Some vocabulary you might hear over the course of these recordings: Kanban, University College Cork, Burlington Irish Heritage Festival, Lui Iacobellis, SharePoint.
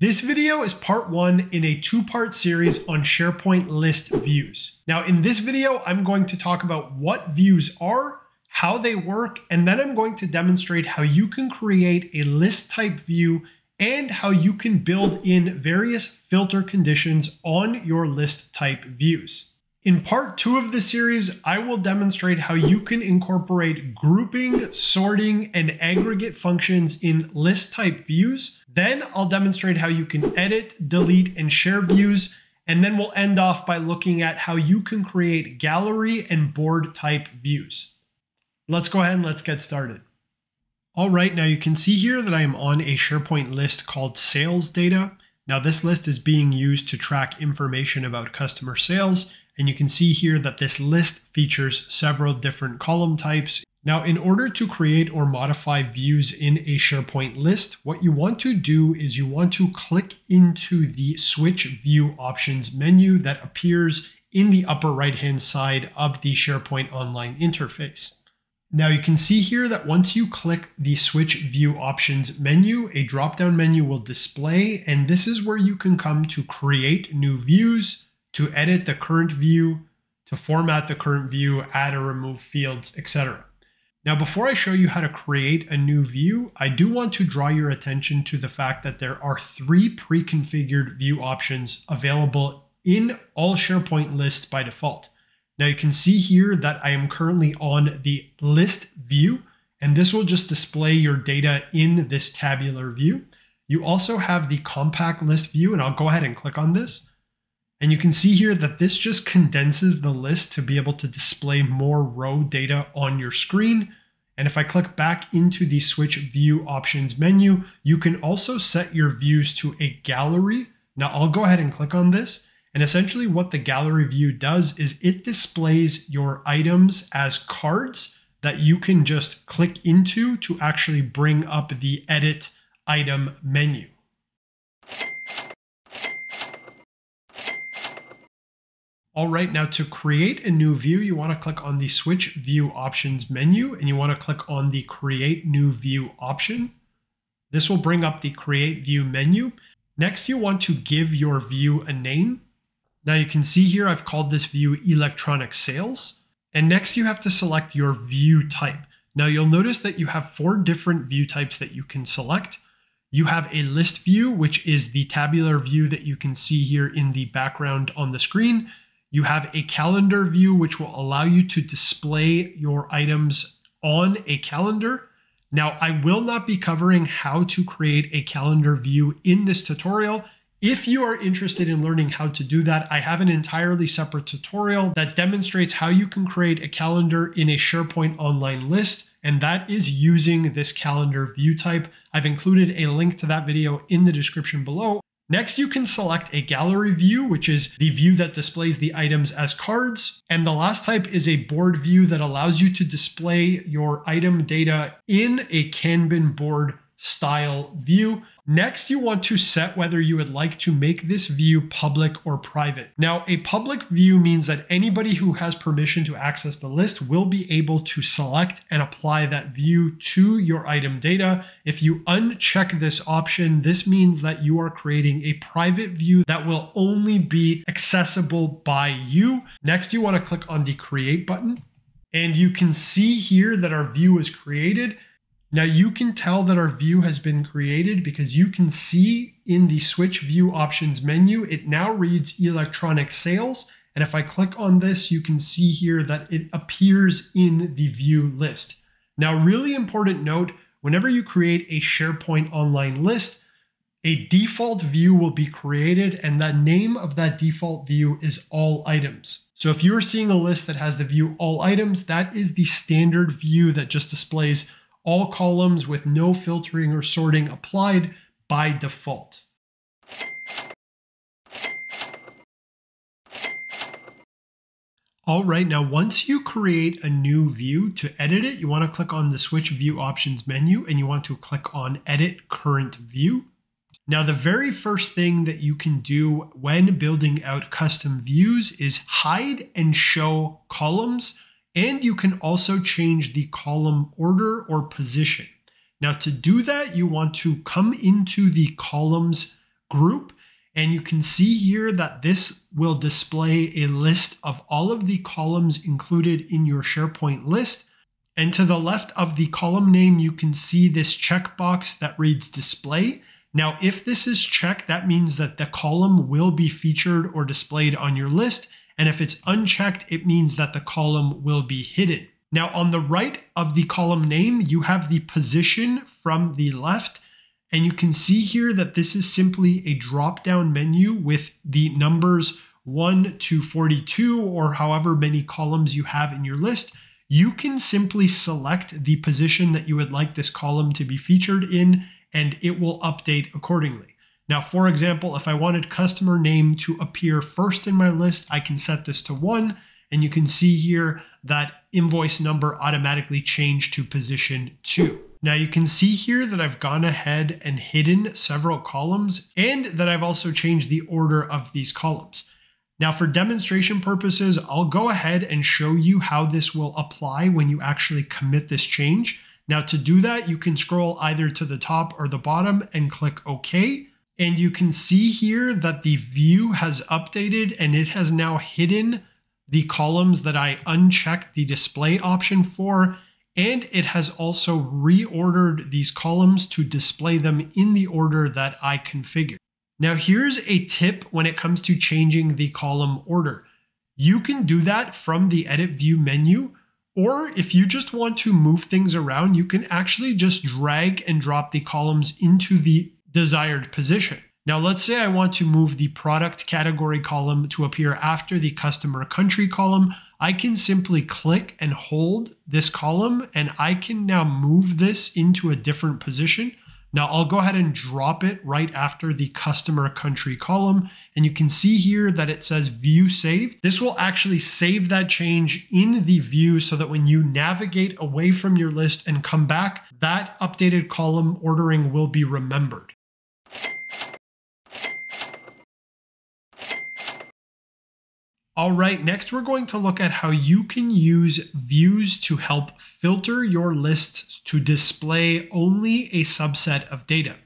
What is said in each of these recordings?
This video is part one in a two-part series on SharePoint list views. Now, in this video, I'm going to talk about what views are, how they work, and then I'm going to demonstrate how you can create a list type view and how you can build in various filter conditions on your list type views. In part two of the series, I will demonstrate how you can incorporate grouping, sorting, and aggregate functions in list type views. Then I'll demonstrate how you can edit, delete, and share views. And then we'll end off by looking at how you can create gallery and board type views. Let's go ahead and let's get started. All right, now you can see here that I am on a SharePoint list called sales data. Now this list is being used to track information about customer sales. And you can see here that this list features several different column types. Now, in order to create or modify views in a SharePoint list, what you want to do is you want to click into the Switch View Options menu that appears in the upper right-hand side of the SharePoint Online interface. Now you can see here that once you click the Switch View Options menu, a drop-down menu will display, and this is where you can come to create new views, to edit the current view, to format the current view, add or remove fields, etc. Now, before I show you how to create a new view, I do want to draw your attention to the fact that there are three pre-configured view options available in all SharePoint lists by default. Now you can see here that I am currently on the list view, and this will just display your data in this tabular view. You also have the compact list view, and I'll go ahead and click on this. And you can see here that this just condenses the list to be able to display more row data on your screen. And if I click back into the Switch View Options menu, you can also set your views to a gallery. Now I'll go ahead and click on this. And essentially what the gallery view does is it displays your items as cards that you can just click into to actually bring up the edit item menu. All right, now to create a new view, you want to click on the Switch View Options menu, and you want to click on the Create New View option. This will bring up the Create View menu. Next, you want to give your view a name. Now you can see here, I've called this view electronic sales. And next you have to select your view type. Now you'll notice that you have four different view types that you can select. You have a list view, which is the tabular view that you can see here in the background on the screen. You have a calendar view, which will allow you to display your items on a calendar. Now I will not be covering how to create a calendar view in this tutorial. If you are interested in learning how to do that, I have an entirely separate tutorial that demonstrates how you can create a calendar in a SharePoint Online list, and that is using this calendar view type. I've included a link to that video in the description below. Next, you can select a gallery view, which is the view that displays the items as cards. And the last type is a board view that allows you to display your item data in a Kanban board style view. Next, you want to set whether you would like to make this view public or private. Now, a public view means that anybody who has permission to access the list will be able to select and apply that view to your item data. If you uncheck this option, this means that you are creating a private view that will only be accessible by you. Next, you want to click on the Create button, and you can see here that our view is created. Now you can tell that our view has been created because you can see in the Switch View Options menu, it now reads electronic sales. And if I click on this, you can see here that it appears in the view list. Now, really important note, whenever you create a SharePoint Online list, a default view will be created, and the name of that default view is all items. So if you're seeing a list that has the view all items, that is the standard view that just displays all columns with no filtering or sorting applied by default. All right, now once you create a new view, to edit it, you want to click on the Switch View Options menu, and you want to click on Edit Current View. Now, the very first thing that you can do when building out custom views is hide and show columns. And you can also change the column order or position. Now to do that, you want to come into the columns group. And you can see here that this will display a list of all of the columns included in your SharePoint list. And to the left of the column name, you can see this checkbox that reads display. Now, if this is checked, that means that the column will be featured or displayed on your list. And if it's unchecked, it means that the column will be hidden. Now, on the right of the column name, you have the position from the left. And you can see here that this is simply a drop-down menu with the numbers 1 to 42 or however many columns you have in your list. You can simply select the position that you would like this column to be featured in, and it will update accordingly. Now, for example, if I wanted customer name to appear first in my list, I can set this to 1, and you can see here that invoice number automatically changed to position 2. Now you can see here that I've gone ahead and hidden several columns and that I've also changed the order of these columns. Now for demonstration purposes, I'll go ahead and show you how this will apply when you actually commit this change. Now to do that, you can scroll either to the top or the bottom and click OK. And you can see here that the view has updated and it has now hidden the columns that I unchecked the display option for. And it has also reordered these columns to display them in the order that I configured. Now here's a tip when it comes to changing the column order. You can do that from the edit view menu, or if you just want to move things around, you can actually just drag and drop the columns into the desired position. Now let's say I want to move the product category column to appear after the customer country column. I can simply click and hold this column and I can now move this into a different position. Now I'll go ahead and drop it right after the customer country column. And you can see here that it says view saved. This will actually save that change in the view so that when you navigate away from your list and come back, that updated column ordering will be remembered. All right, next we're going to look at how you can use views to help filter your lists to display only a subset of data.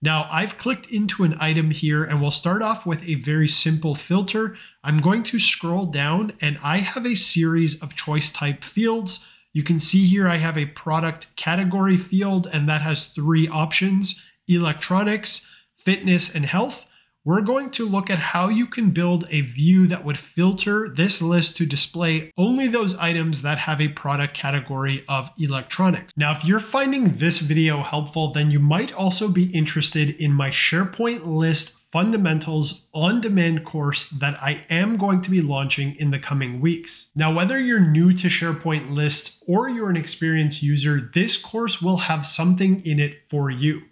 Now I've clicked into an item here and we'll start off with a very simple filter. I'm going to scroll down and I have a series of choice type fields. You can see here I have a product category field and that has three options: electronics, fitness, and health. We're going to look at how you can build a view that would filter this list to display only those items that have a product category of electronics. Now, if you're finding this video helpful, then you might also be interested in my SharePoint list fundamentals on-demand course that I am going to be launching in the coming weeks. Now, whether you're new to SharePoint lists or you're an experienced user, this course will have something in it for you.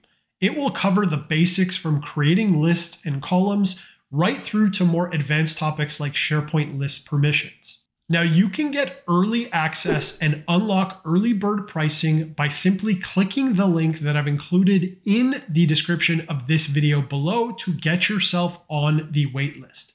It will cover the basics from creating lists and columns right through to more advanced topics like SharePoint list permissions. Now you can get early access and unlock early bird pricing by simply clicking the link that I've included in the description of this video below to get yourself on the waitlist.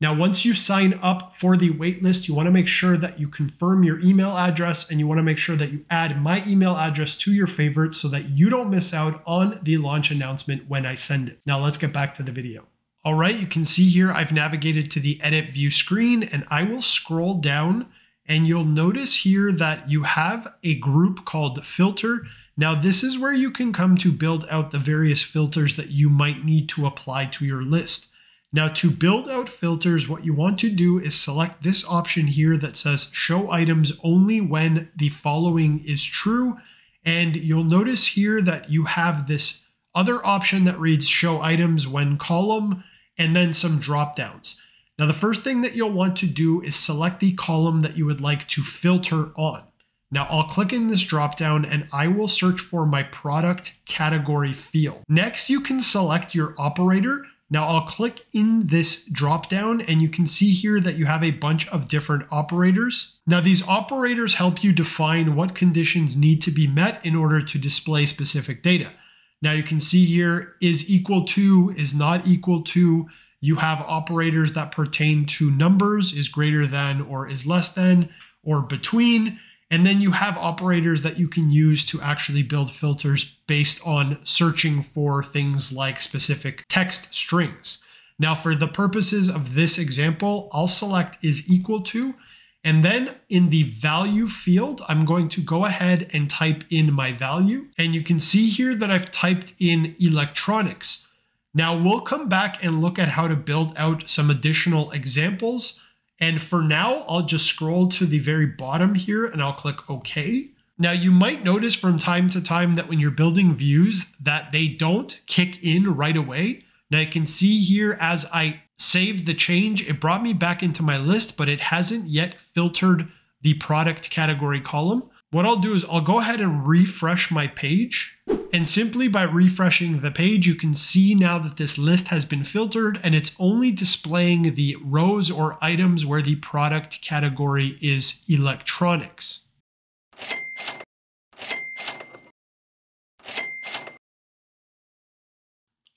Now, once you sign up for the waitlist, you want to make sure that you confirm your email address and you want to make sure that you add my email address to your favorites so that you don't miss out on the launch announcement when I send it. Now let's get back to the video. All right, you can see here I've navigated to the edit view screen and I will scroll down and you'll notice here that you have a group called filter. Now this is where you can come to build out the various filters that you might need to apply to your list. Now to build out filters, what you want to do is select this option here that says show items only when the following is true. And you'll notice here that you have this other option that reads show items when column and then some drop downs. Now the first thing that you'll want to do is select the column that you would like to filter on. Now I'll click in this dropdown and I will search for my product category field. Next, you can select your operator. Now I'll click in this drop down and you can see here that you have a bunch of different operators. Now these operators help you define what conditions need to be met in order to display specific data. Now you can see here is equal to, is not equal to. You have operators that pertain to numbers, is greater than or is less than, or between. And then you have operators that you can use to actually build filters based on searching for things like specific text strings. Now, for the purposes of this example, I'll select is equal to, and then in the value field, I'm going to go ahead and type in my value. And you can see here that I've typed in electronics. Now we'll come back and look at how to build out some additional examples. And for now, I'll just scroll to the very bottom here and I'll click OK. Now you might notice from time to time that when you're building views that they don't kick in right away. Now you can see here as I saved the change, it brought me back into my list, but it hasn't yet filtered the product category column. What I'll do is I'll go ahead and refresh my page. And simply by refreshing the page, you can see now that this list has been filtered and it's only displaying the rows or items where the product category is electronics.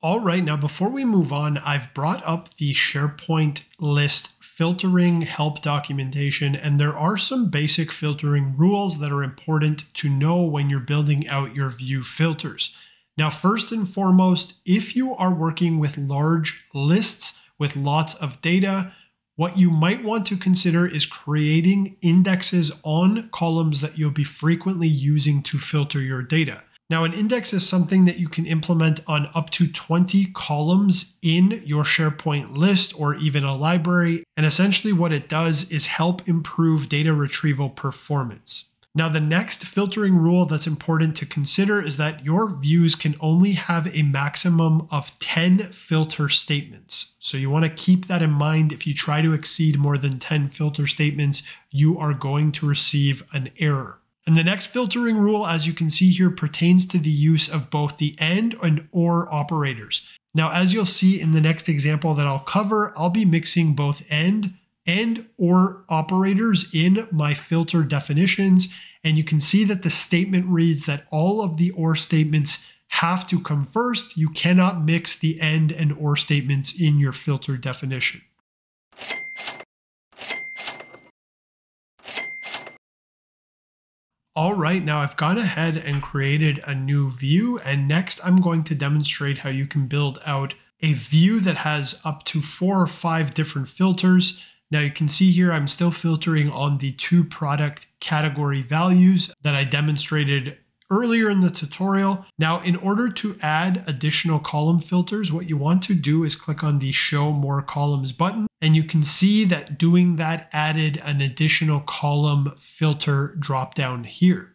All right, now before we move on, I've brought up the SharePoint list filtering help documentation, and there are some basic filtering rules that are important to know when you're building out your view filters. Now, first and foremost, if you are working with large lists with lots of data, what you might want to consider is creating indexes on columns that you'll be frequently using to filter your data. Now, an index is something that you can implement on up to 20 columns in your SharePoint list or even a library. And essentially what it does is help improve data retrieval performance. Now, the next filtering rule that's important to consider is that your views can only have a maximum of 10 filter statements. So you want to keep that in mind. If you try to exceed more than 10 filter statements, you are going to receive an error. And the next filtering rule, as you can see here, pertains to the use of both the and or operators. Now, as you'll see in the next example that I'll cover, I'll be mixing both and or operators in my filter definitions. And you can see that the statement reads that all of the or statements have to come first. You cannot mix the and or statements in your filter definition. All right, now I've gone ahead and created a new view, and next I'm going to demonstrate how you can build out a view that has up to 4 or 5 different filters. Now you can see here I'm still filtering on the 2 product category values that I demonstrated earlier in the tutorial. Now, in order to add additional column filters, what you want to do is click on the Show More Columns button, and you can see that doing that added an additional column filter dropdown here.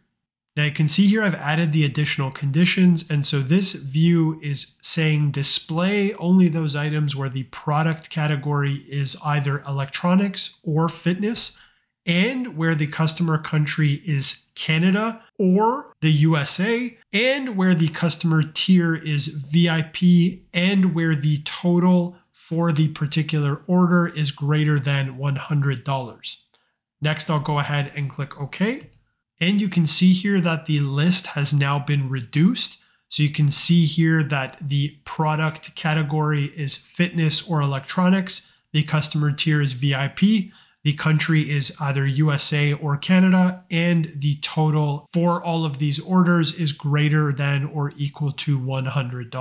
Now you can see here I've added the additional conditions, and so this view is saying display only those items where the product category is either electronics or fitness, and where the customer country is Canada or the USA, and where the customer tier is VIP, and where the total for the particular order is greater than $100. Next, I'll go ahead and click OK. And you can see here that the list has now been reduced. So you can see here that the product category is fitness or electronics, the customer tier is VIP, the country is either USA or Canada, and the total for all of these orders is greater than or equal to $100.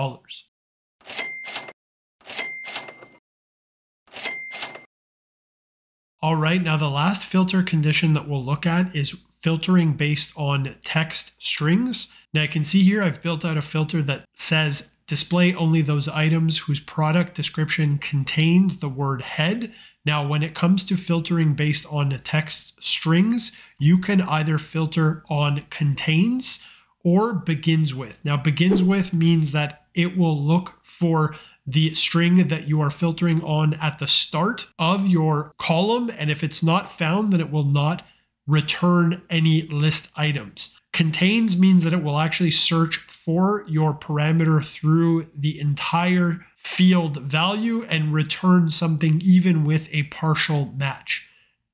All right, now the last filter condition that we'll look at is filtering based on text strings. Now you can see here I've built out a filter that says display only those items whose product description contains the word head. Now, when it comes to filtering based on text strings, you can either filter on contains or begins with. Now, begins with means that it will look for the string that you are filtering on at the start of your column, and if it's not found, then it will not return any list items. Contains means that it will actually search for your parameter through the entire field value and return something even with a partial match.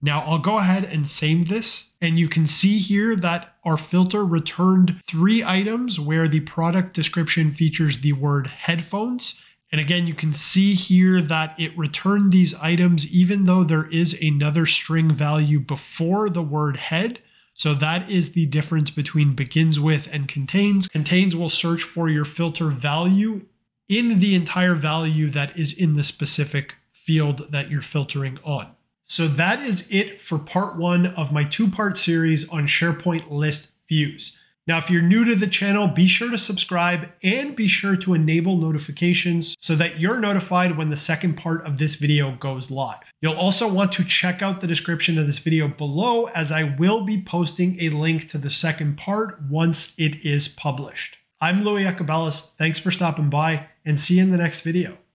Now I'll go ahead and save this, and you can see here that our filter returned 3 items where the product description features the word headphones. And again, you can see here that it returned these items even though there is another string value before the word head. So that is the difference between begins with and contains. Contains will search for your filter value in the entire value that is in the specific field that you're filtering on. So that is it for part one of my two-part series on SharePoint list views. Now, if you're new to the channel, be sure to subscribe and be sure to enable notifications so that you're notified when the second part of this video goes live. You'll also want to check out the description of this video below, as I will be posting a link to the second part once it is published. I'm Lui Iacobellis. Thanks for stopping by, and see you in the next video.